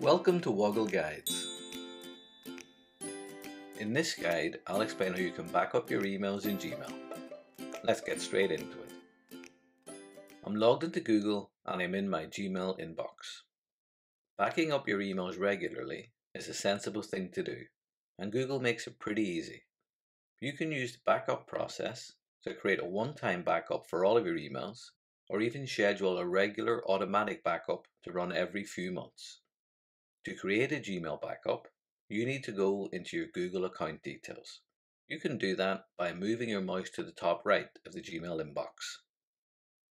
Welcome to Woggle Guides. In this guide, I'll explain how you can back up your emails in Gmail. Let's get straight into it. I'm logged into Google and I'm in my Gmail inbox. Backing up your emails regularly is a sensible thing to do, and Google makes it pretty easy. You can use the backup process to create a one-time backup for all of your emails, or even schedule a regular automatic backup to run every few months. To create a Gmail backup, you need to go into your Google account details. You can do that by moving your mouse to the top right of the Gmail inbox.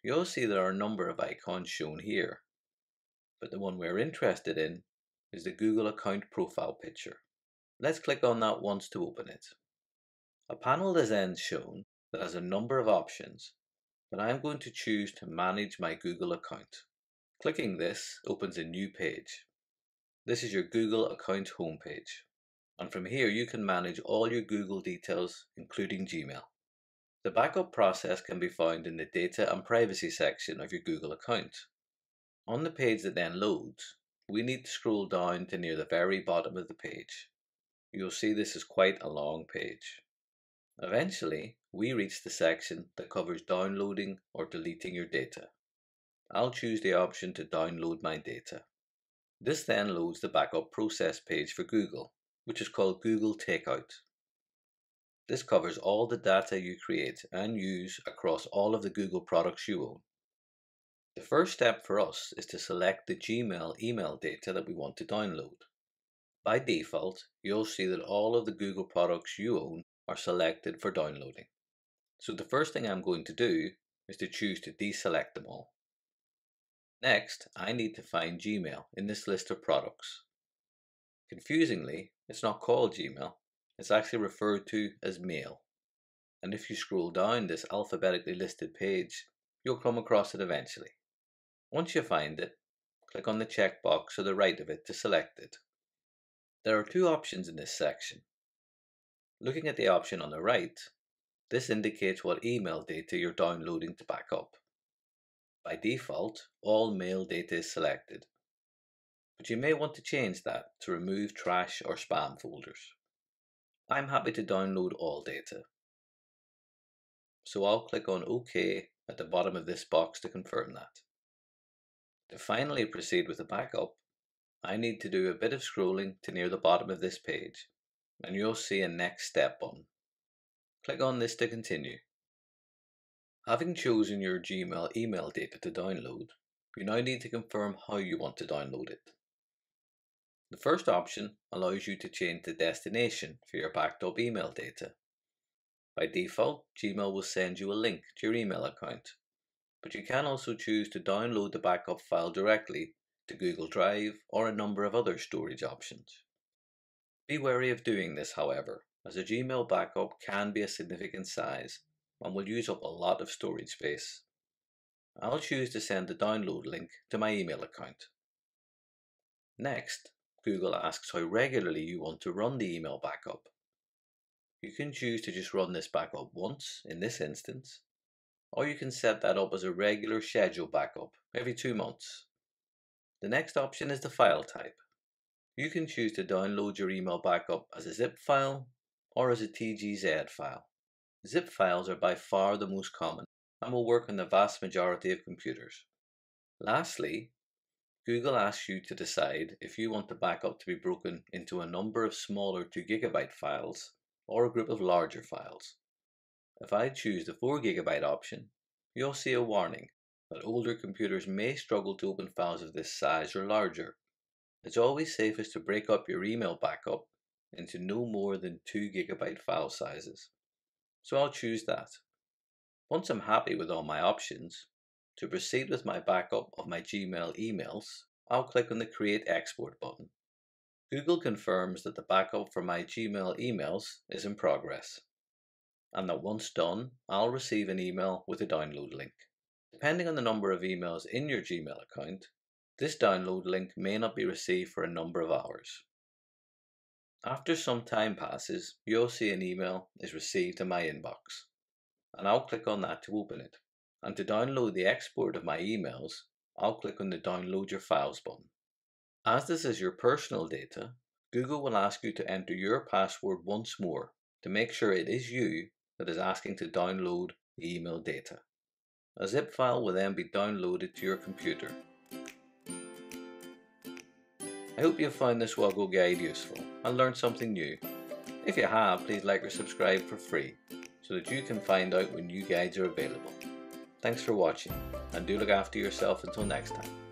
You'll see there are a number of icons shown here, but the one we're interested in is the Google account profile picture. Let's click on that once to open it. A panel is then shown that has a number of options, but I'm going to choose to manage my Google account. Clicking this opens a new page. This is your Google account homepage, and from here you can manage all your Google details, including Gmail. The backup process can be found in the data and privacy section of your Google account. On the page that then loads, we need to scroll down to near the very bottom of the page. You'll see this is quite a long page. Eventually, we reach the section that covers downloading or deleting your data. I'll choose the option to download my data. This then loads the backup process page for Google, which is called Google Takeout. This covers all the data you create and use across all of the Google products you own. The first step for us is to select the Gmail email data that we want to download. By default, you'll see that all of the Google products you own are selected for downloading. So the first thing I'm going to do is to choose to deselect them all. Next, I need to find Gmail in this list of products. Confusingly, it's not called Gmail, it's actually referred to as Mail. And if you scroll down this alphabetically listed page, you'll come across it eventually. Once you find it, click on the checkbox to the right of it to select it. There are two options in this section. Looking at the option on the right, this indicates what email data you're downloading to back up. By default, all mail data is selected, but you may want to change that to remove trash or spam folders. I'm happy to download all data, so I'll click on OK at the bottom of this box to confirm that. To finally proceed with the backup, I need to do a bit of scrolling to near the bottom of this page, and you'll see a next step button. Click on this to continue. Having chosen your Gmail email data to download, you now need to confirm how you want to download it. The first option allows you to change the destination for your backed up email data. By default, Gmail will send you a link to your email account, but you can also choose to download the backup file directly to Google Drive or a number of other storage options. Be wary of doing this, however, as a Gmail backup can be a significant size and will use up a lot of storage space. I'll choose to send the download link to my email account. Next, Google asks how regularly you want to run the email backup. You can choose to just run this backup once in this instance, or you can set that up as a regular schedule backup every 2 months. The next option is the file type. You can choose to download your email backup as a zip file or as a TGZ file. Zip files are by far the most common and will work on the vast majority of computers. Lastly, Google asks you to decide if you want the backup to be broken into a number of smaller 2 GB files or a group of larger files. If I choose the 4 GB option, you'll see a warning that older computers may struggle to open files of this size or larger. It's always safest to break up your email backup into no more than 2 GB file sizes. So I'll choose that. Once I'm happy with all my options, to proceed with my backup of my Gmail emails, I'll click on the Create Export button. Google confirms that the backup for my Gmail emails is in progress, and that once done, I'll receive an email with a download link. Depending on the number of emails in your Gmail account, this download link may not be received for a number of hours. After some time passes, you'll see an email is received in my inbox, and I'll click on that to open it. And to download the export of my emails, I'll click on the Download Your Files button. As this is your personal data, Google will ask you to enter your password once more to make sure it is you that is asking to download the email data. A zip file will then be downloaded to your computer. I hope you have found this Woggle guide useful and learned something new. If you have, please like or subscribe for free so that you can find out when new guides are available. Thanks for watching, and do look after yourself until next time.